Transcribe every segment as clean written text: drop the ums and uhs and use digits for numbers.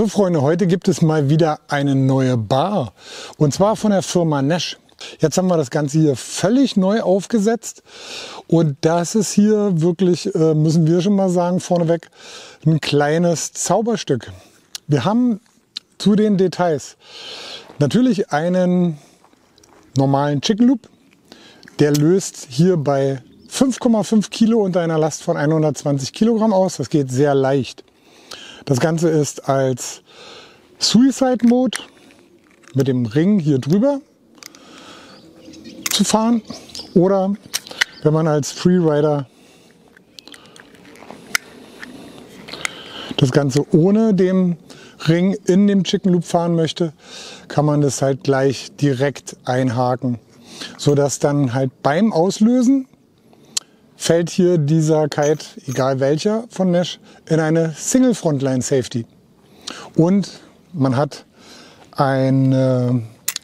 So Freunde, heute gibt es mal wieder eine neue Bar und zwar von der Firma Naish. Jetzt haben wir das Ganze hier völlig neu aufgesetzt und das ist hier wirklich, müssen wir schon mal sagen, vorneweg ein kleines Zauberstück. Wir haben zu den Details natürlich einen normalen Chicken Loop, der löst hier bei 5,5 Kilo unter einer Last von 120 Kilogramm aus, das geht sehr leicht. Das Ganze ist als Suicide Mode mit dem Ring hier drüber zu fahren oder wenn man als Freerider das Ganze ohne dem Ring in dem Chicken Loop fahren möchte, kann man das halt gleich direkt einhaken, sodass dann halt beim Auslösen fällt hier dieser Kite, egal welcher von Naish, in eine Single Frontline Safety. Und man hat ein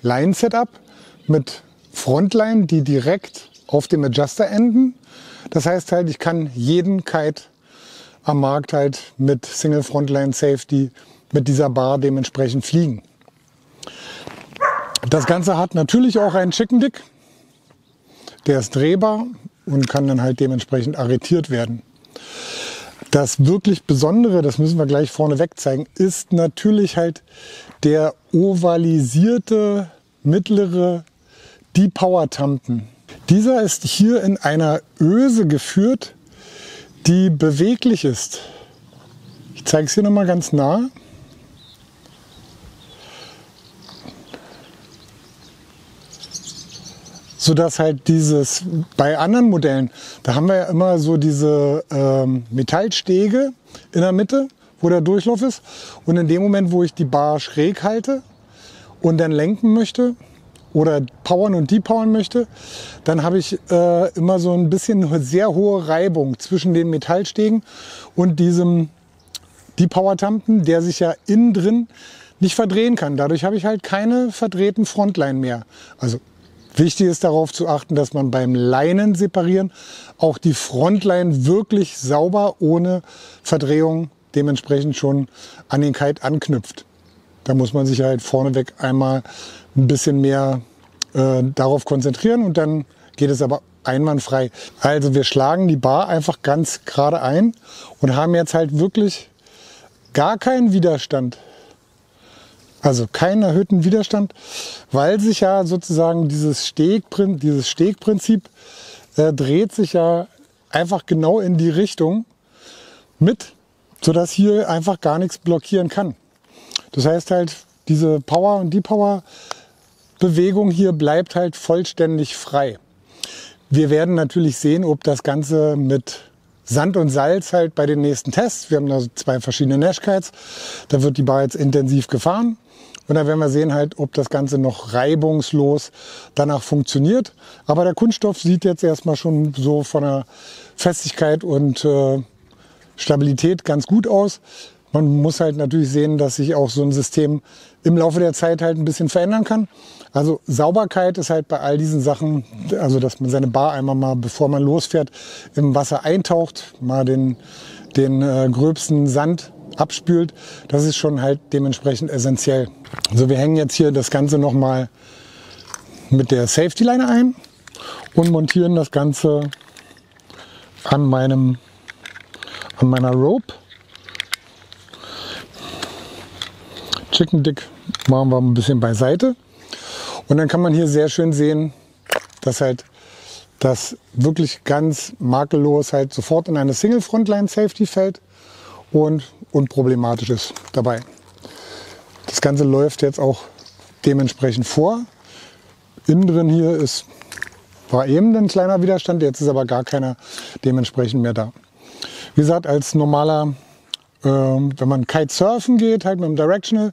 Line Setup mit Frontline, die direkt auf dem Adjuster enden. Das heißt halt, ich kann jeden Kite am Markt halt mit Single Frontline Safety mit dieser Bar dementsprechend fliegen. Das Ganze hat natürlich auch einen Chicken Dick. Der ist drehbar und kann dann halt dementsprechend arretiert werden. Das wirklich Besondere, das müssen wir gleich vorneweg zeigen, ist natürlich halt der ovalisierte mittlere Depower-Tampen. Dieser ist hier in einer Öse geführt, die beweglich ist. Ich zeige es hier nochmal ganz nah. Sodass halt dieses, bei anderen Modellen, da haben wir ja immer so diese Metallstege in der Mitte, wo der Durchlauf ist. Und in dem Moment, wo ich die Bar schräg halte und dann lenken möchte oder powern und depowern möchte, dann habe ich immer so ein bisschen sehr hohe Reibung zwischen den Metallstegen und diesem Depower-Tampen, der sich ja innen drin nicht verdrehen kann. Dadurch habe ich halt keine verdrehten Frontline mehr. Also wichtig ist darauf zu achten, dass man beim Leinen separieren auch die Frontline wirklich sauber ohne Verdrehung dementsprechend schon an den Kite anknüpft. Da muss man sich halt vorneweg einmal ein bisschen mehr darauf konzentrieren und dann geht es aber einwandfrei. Also wir schlagen die Bar einfach ganz gerade ein und haben jetzt halt wirklich gar keinen Widerstand. Also keinen erhöhten Widerstand, weil sich ja sozusagen dieses Stegprinzip dreht sich ja einfach genau in die Richtung mit, sodass hier einfach gar nichts blockieren kann. Das heißt halt, diese Power- und Depower-Bewegung hier bleibt halt vollständig frei. Wir werden natürlich sehen, ob das Ganze mit Sand und Salz halt bei den nächsten Tests, wir haben da zwei verschiedene Naish-Kites, da wird die Bar jetzt intensiv gefahren. Und dann werden wir sehen halt, ob das Ganze noch reibungslos danach funktioniert. Aber der Kunststoff sieht jetzt erstmal schon so von der Festigkeit und Stabilität ganz gut aus. Man muss halt natürlich sehen, dass sich auch so ein System im Laufe der Zeit halt ein bisschen verändern kann. Also Sauberkeit ist halt bei all diesen Sachen, also dass man seine Bar einmal mal, bevor man losfährt, im Wasser eintaucht, mal den gröbsten Sand abspült, das ist schon halt dementsprechend essentiell. Also wir hängen jetzt hier das Ganze nochmal mit der Safety Line ein und montieren das Ganze an meiner Rope. Chicken Dick machen wir ein bisschen beiseite und dann kann man hier sehr schön sehen, dass halt das wirklich ganz makellos halt sofort in eine Single Frontline Safety fällt und unproblematisch ist dabei. Das Ganze läuft jetzt auch dementsprechend vor. Innen drin hier war eben ein kleiner Widerstand, jetzt ist aber gar keiner dementsprechend mehr da. Wie gesagt, als normaler, wenn man Kitesurfen geht, halt mit dem Directional,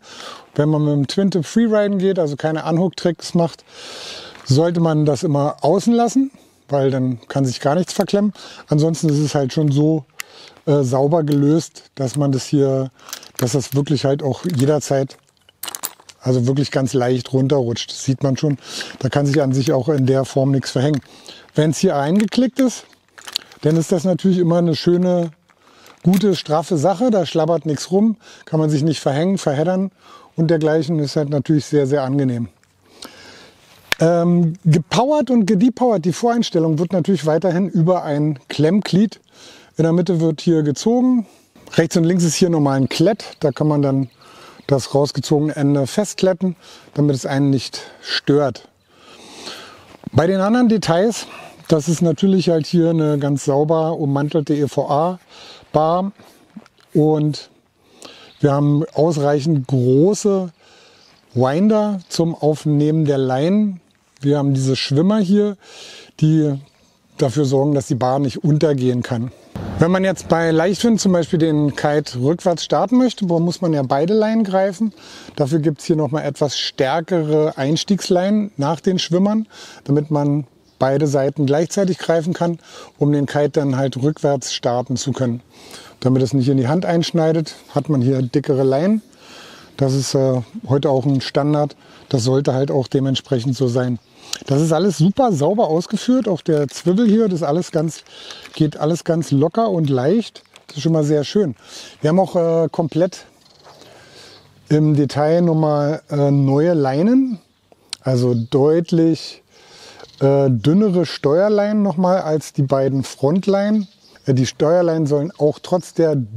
wenn man mit dem Twin-Tip Freeriden geht, also keine Unhook-Tricks macht, sollte man das immer außen lassen, weil dann kann sich gar nichts verklemmen. Ansonsten ist es halt schon so sauber gelöst, dass man das hier, dass das wirklich halt auch jederzeit, also wirklich ganz leicht runterrutscht. Das sieht man schon. Da kann sich an sich auch in der Form nichts verhängen. Wenn es hier eingeklickt ist, dann ist das natürlich immer eine schöne gute, straffe Sache, da schlabbert nichts rum, kann man sich nicht verhängen, verheddern und dergleichen. Ist halt natürlich sehr, sehr angenehm. Gepowert und gedepowert, die Voreinstellung wird natürlich weiterhin über ein Klemmglied. In der Mitte wird hier gezogen. Rechts und links ist hier nochmal ein Klett, da kann man dann das rausgezogene Ende festkletten, damit es einen nicht stört. Bei den anderen Details, das ist natürlich halt hier eine ganz sauber ummantelte EVA-Bar und wir haben ausreichend große Winder zum Aufnehmen der Leinen. Wir haben diese Schwimmer hier, die dafür sorgen, dass die Bar nicht untergehen kann. Wenn man jetzt bei Leichtwind zum Beispiel den Kite rückwärts starten möchte, muss man ja beide Leinen greifen. Dafür gibt es hier nochmal etwas stärkere Einstiegsleinen nach den Schwimmern, damit man beide Seiten gleichzeitig greifen kann, um den Kite dann halt rückwärts starten zu können. Damit es nicht in die Hand einschneidet, hat man hier dickere Leinen. Das ist heute auch ein Standard. Das sollte halt auch dementsprechend so sein. Das ist alles super sauber ausgeführt. Auch der Zwirbel hier, das alles ganz, geht alles ganz locker und leicht. Das ist schon mal sehr schön. Wir haben auch komplett im Detail nochmal neue Leinen. Also deutlich dünnere Steuerleinen nochmal als die beiden Frontleinen. Die Steuerleinen sollen auch trotz der des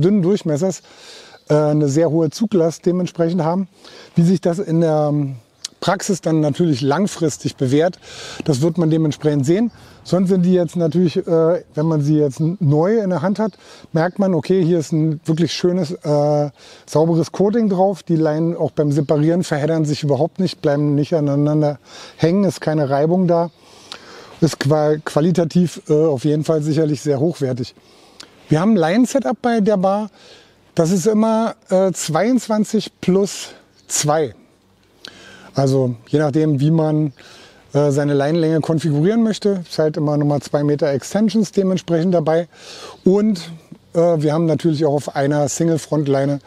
dünnen Durchmessers eine sehr hohe Zuglast dementsprechend haben. Wie sich das in der Praxis dann natürlich langfristig bewährt, das wird man dementsprechend sehen. Sonst sind die jetzt natürlich, wenn man sie jetzt neu in der Hand hat, merkt man, okay, hier ist ein wirklich schönes, sauberes Coating drauf. Die Leinen auch beim Separieren verheddern sich überhaupt nicht, bleiben nicht aneinander hängen, ist keine Reibung da. Ist qualitativ auf jeden Fall sicherlich sehr hochwertig. Wir haben ein Leinen-Setup bei der Bar. Das ist immer 22+2. Also je nachdem, wie man seine Leinenlänge konfigurieren möchte, ist halt immer nochmal 2 Meter Extensions dementsprechend dabei. Und wir haben natürlich auch auf einer Single-Frontleine,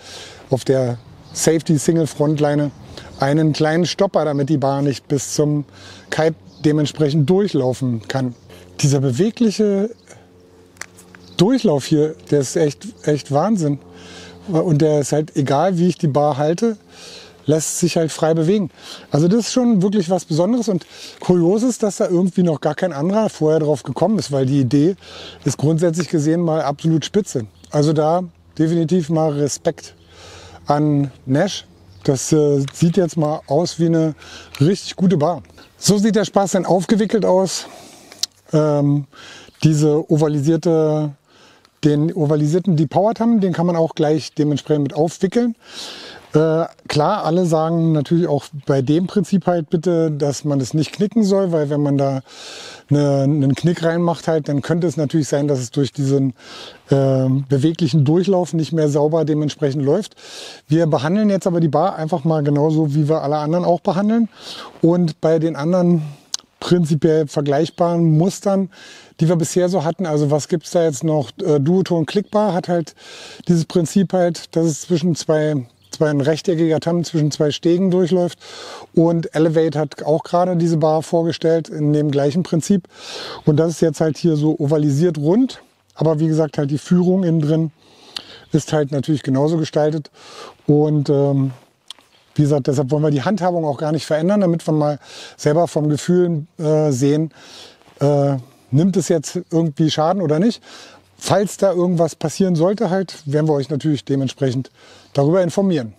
auf der Safety-Single-Frontleine, einen kleinen Stopper, damit die Bar nicht bis zum Kite dementsprechend durchlaufen kann. Dieser bewegliche Durchlauf hier, der ist echt Wahnsinn. Und der ist halt, egal wie ich die Bar halte, lässt sich halt frei bewegen. Also das ist schon wirklich was Besonderes und kurios ist, dass da irgendwie noch gar kein anderer vorher drauf gekommen ist, weil die Idee ist grundsätzlich gesehen mal absolut spitze. Also da definitiv mal Respekt an Naish. Das sieht jetzt mal aus wie eine richtig gute Bar. So sieht der Spaß dann aufgewickelt aus. Diese den ovalisierten Depowered haben, den kann man auch gleich dementsprechend mit aufwickeln. Klar, alle sagen natürlich auch bei dem Prinzip halt bitte, dass man das nicht knicken soll, weil wenn man da einen Knick reinmacht halt, dann könnte es natürlich sein, dass es durch diesen beweglichen Durchlauf nicht mehr sauber dementsprechend läuft. Wir behandeln jetzt aber die Bar einfach mal genauso, wie wir alle anderen auch behandeln. Und bei den anderen prinzipiell vergleichbaren Mustern, die wir bisher so hatten. Also was gibt es da jetzt noch? Duoton Klickbar hat halt dieses Prinzip halt, dass es zwischen ein rechteckiger Tamm zwischen 2 Stegen durchläuft. Und Elevate hat auch gerade diese Bar vorgestellt in dem gleichen Prinzip. Und das ist jetzt halt hier so ovalisiert rund. Aber wie gesagt, halt die Führung innen drin ist halt natürlich genauso gestaltet. Und wie gesagt, deshalb wollen wir die Handhabung auch gar nicht verändern, damit wir mal selber vom Gefühl sehen, nimmt es jetzt irgendwie Schaden oder nicht. Falls da irgendwas passieren sollte, halt, werden wir euch natürlich dementsprechend darüber informieren.